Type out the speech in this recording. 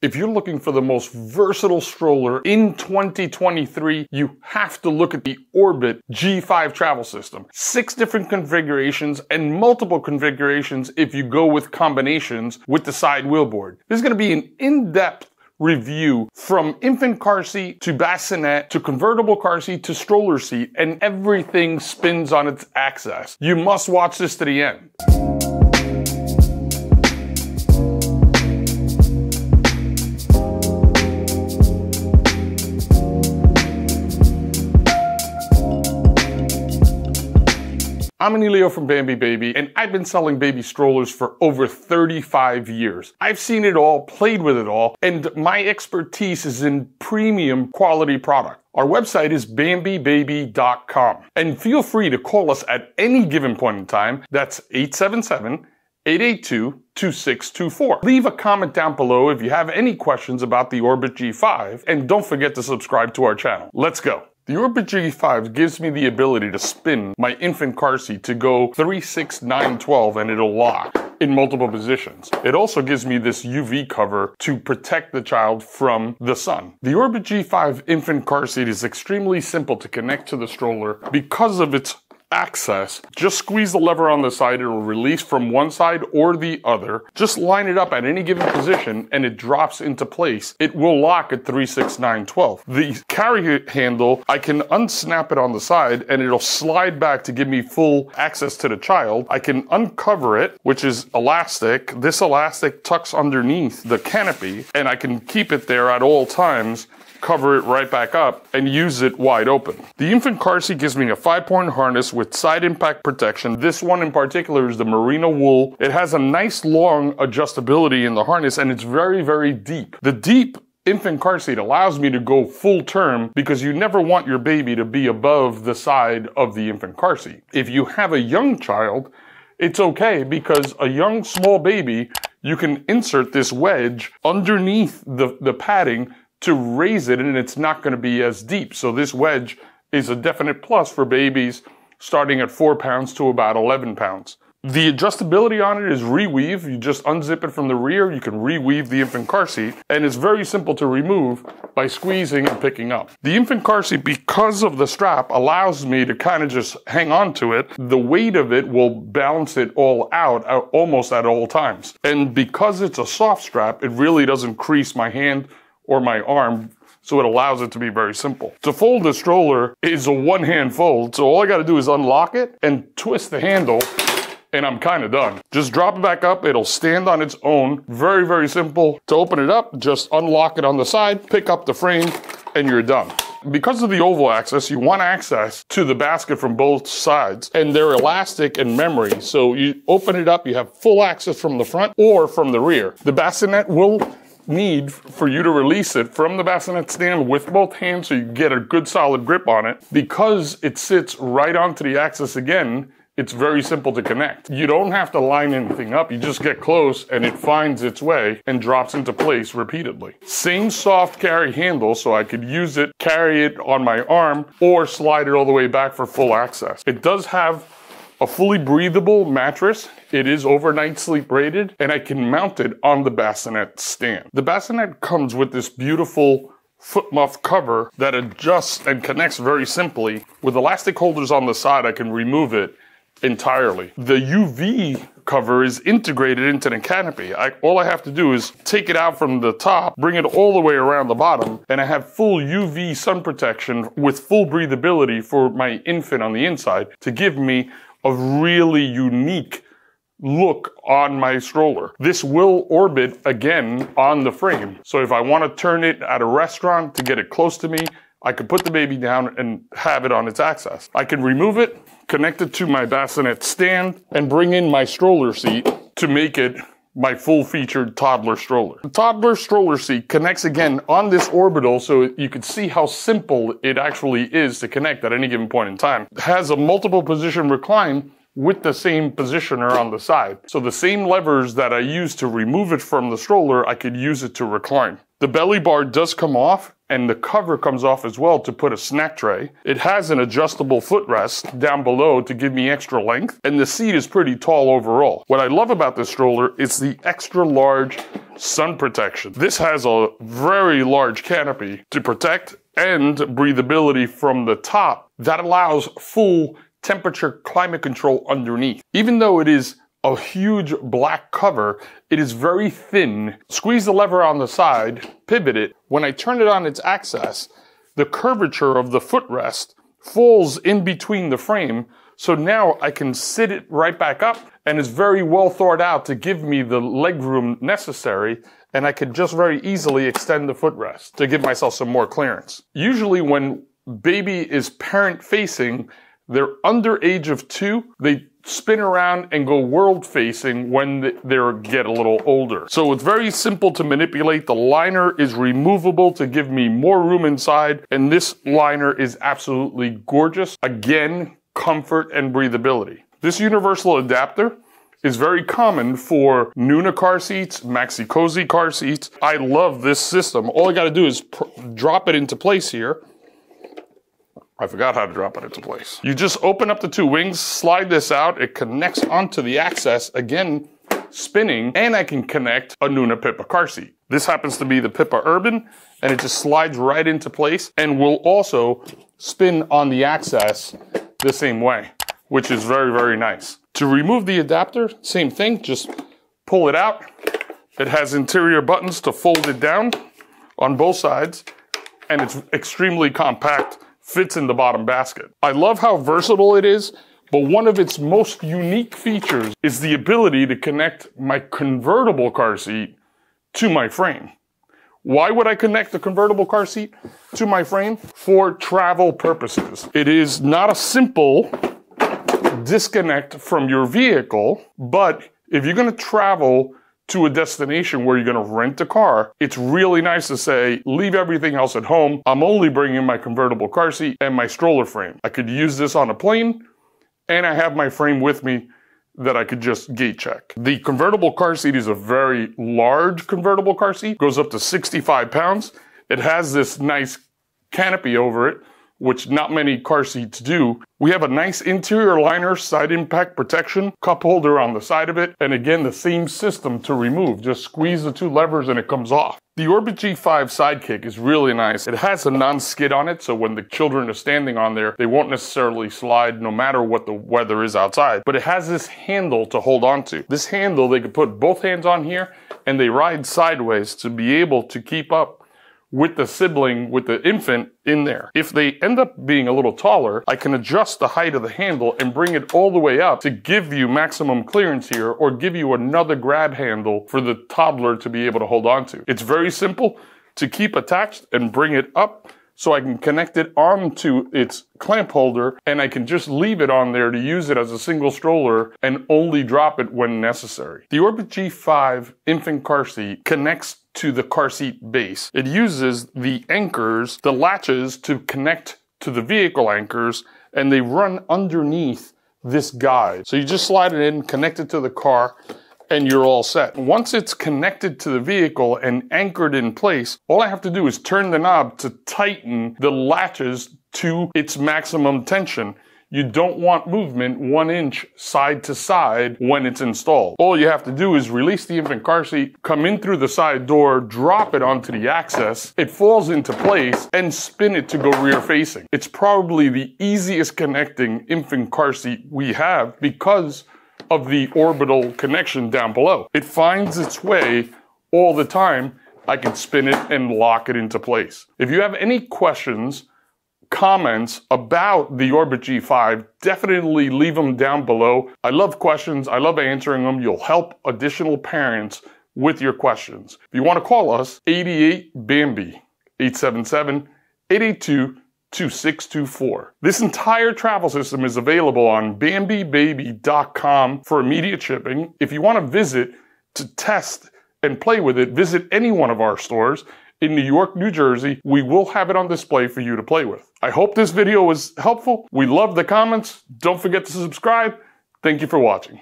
If you're looking for the most versatile stroller in 2023, you have to look at the Orbit G5 travel system. 6 different configurations and multiple configurations if you go with combinations with the side wheelboard. This is going to be an in-depth review from infant car seat to bassinet to convertible car seat to stroller seat, and everything spins on its axis. You must watch this to the end. I'm an Elio from Bambi Baby, and I've been selling baby strollers for over 35 years. I've seen it all, played with it all, and my expertise is in premium quality product. Our website is BambiBaby.com, and feel free to call us at any given point in time. That's 877-882-2624. Leave a comment down below if you have any questions about the Orbit G5, and don't forget to subscribe to our channel. Let's go. The Orbit G5 gives me the ability to spin my infant car seat to go 3, 6, 9, 12 and it'll lock in multiple positions. It also gives me this UV cover to protect the child from the sun. The Orbit G5 infant car seat is extremely simple to connect to the stroller because of its access. Just squeeze the lever on the side, it'll release from one side or the other. Just line it up at any given position and it drops into place. It will lock at 3, 6, 9, 12. The carry handle, I can unsnap it on the side and it'll slide back to give me full access to the child. I can uncover it, which is elastic. This elastic tucks underneath the canopy and I can keep it there at all times, cover it right back up, and use it wide open. The infant car seat gives me a 5-point harness with side impact protection. This one in particular is the Merino wool. It has a nice long adjustability in the harness and it's very, very deep. The deep infant car seat allows me to go full term because you never want your baby to be above the side of the infant car seat. If you have a young child, it's okay because a young small baby, you can insert this wedge underneath the padding to raise it and it's not going to be as deep. So this wedge is a definite plus for babies starting at 4 pounds to about 11 pounds. The adjustability on it is reweave. You just unzip it from the rear, you can reweave the infant car seat, and it's very simple to remove by squeezing and picking up. The infant car seat, because of the strap, allows me to kind of just hang on to it. The weight of it will balance it all out almost at all times. And because it's a soft strap, it really doesn't crease my hand or my arm, so it allows it to be very simple. To fold the stroller is a one-hand fold, so all I gotta do is unlock it and twist the handle, and I'm kinda done. Just drop it back up, it'll stand on its own. Very, very simple. To open it up, just unlock it on the side, pick up the frame, and you're done. Because of the oval access, you want access to the basket from both sides, and they're elastic and memory, so you open it up, you have full access from the front or from the rear. The bassinet will need for you to release it from the bassinet stand with both hands so you get a good solid grip on it. Because it sits right onto the axis again, it's very simple to connect. You don't have to line anything up, you just get close and it finds its way and drops into place repeatedly. Same soft carry handle, so I could use it, carry it on my arm, or slide it all the way back for full access. It does have a fully breathable mattress. It is overnight sleep rated, and I can mount it on the bassinet stand. The bassinet comes with this beautiful foot muff cover that adjusts and connects very simply. With elastic holders on the side, I can remove it entirely. The UV cover is integrated into the canopy. All I have to do is take it out from the top, bring it all the way around the bottom, and I have full UV sun protection with full breathability for my infant on the inside to give me a really unique look on my stroller. This will orbit again on the frame. So if I want to turn it at a restaurant to get it close to me, I could put the baby down and have it on its axis. I can remove it, connect it to my bassinet stand, and bring in my stroller seat to make it my full-featured toddler stroller. The toddler stroller seat connects again on this orbital, so you can see how simple it actually is to connect at any given point in time. It has a multiple position recline with the same positioner on the side. So the same levers that I use to remove it from the stroller, I could use it to recline. The belly bar does come off and the cover comes off as well to put a snack tray. It has an adjustable footrest down below to give me extra length, and the seat is pretty tall overall. What I love about this stroller is the extra large sun protection. This has a very large canopy to protect and breathability from the top that allows full temperature climate control underneath. Even though it is a huge black cover, it is very thin. Squeeze the lever on the side, pivot it. When I turn it on its axis, the curvature of the footrest falls in between the frame, so now I can sit it right back up, and it's very well thought out to give me the leg room necessary, and I could just very easily extend the footrest to give myself some more clearance. Usually when baby is parent facing, they're under age of 2, they spin around and go world facing when they get a little older. So it's very simple to manipulate. The liner is removable to give me more room inside, and this liner is absolutely gorgeous. Again, comfort and breathability. This universal adapter is very common for Nuna car seats, Maxi-Cosi car seats. I love this system. All I gotta do is drop it into place here. I forgot how to drop it into place. You just open up the two wings, slide this out, it connects onto the axis, again, spinning, and I can connect a Nuna Pippa car seat. This happens to be the Pippa Urban, and it just slides right into place and will also spin on the axis the same way, which is very, very nice. To remove the adapter, same thing, just pull it out. It has interior buttons to fold it down on both sides, and it's extremely compact. Fits in the bottom basket. I love how versatile it is, but one of its most unique features is the ability to connect my convertible car seat to my frame. Why would I connect the convertible car seat to my frame? For travel purposes. It is not a simple disconnect from your vehicle, but if you're gonna travel to a destination where you're gonna rent a car, it's really nice to say, leave everything else at home. I'm only bringing my convertible car seat and my stroller frame. I could use this on a plane, and I have my frame with me that I could just gate check. The convertible car seat is a very large convertible car seat. It goes up to 65 pounds. It has this nice canopy over it, which not many car seats do. We have a nice interior liner, side impact protection, cup holder on the side of it, and again, the same system to remove. Just squeeze the two levers and it comes off. The Orbit G5 Sidekick is really nice. It has a non-skid on it, so when the children are standing on there, they won't necessarily slide no matter what the weather is outside, but it has this handle to hold on to. This handle, they could put both hands on here, and they ride sideways to be able to keep up with the sibling, with the infant in there. If they end up being a little taller, I can adjust the height of the handle and bring it all the way up to give you maximum clearance here, or give you another grab handle for the toddler to be able to hold on to. It's very simple to keep attached and bring it up so I can connect it onto its clamp holder, and I can just leave it on there to use it as a single stroller and only drop it when necessary. The Orbit G5 infant car seat connects to the car seat base. It uses the anchors, the latches, to connect to the vehicle anchors, and they run underneath this guide. So you just slide it in, connect it to the car, and you're all set. Once it's connected to the vehicle and anchored in place, all I have to do is turn the knob to tighten the latches to its maximum tension. You don't want movement 1 inch side to side when it's installed. All you have to do is release the infant car seat, come in through the side door, drop it onto the axis, it falls into place, and spin it to go rear facing. It's probably the easiest connecting infant car seat we have because of the orbital connection down below. It finds its way all the time. I can spin it and lock it into place. If you have any questions, comments about the Orbit G5, definitely leave them down below. I love questions, I love answering them. You'll help additional parents with your questions. If you want to call us, 88-BAMBI, 877-882-2624. This entire travel system is available on BambiBaby.com for immediate shipping. If you want to visit to test and play with it, visit any one of our stores. In New York, New Jersey, we will have it on display for you to play with. I hope this video was helpful. We love the comments. Don't forget to subscribe. Thank you for watching.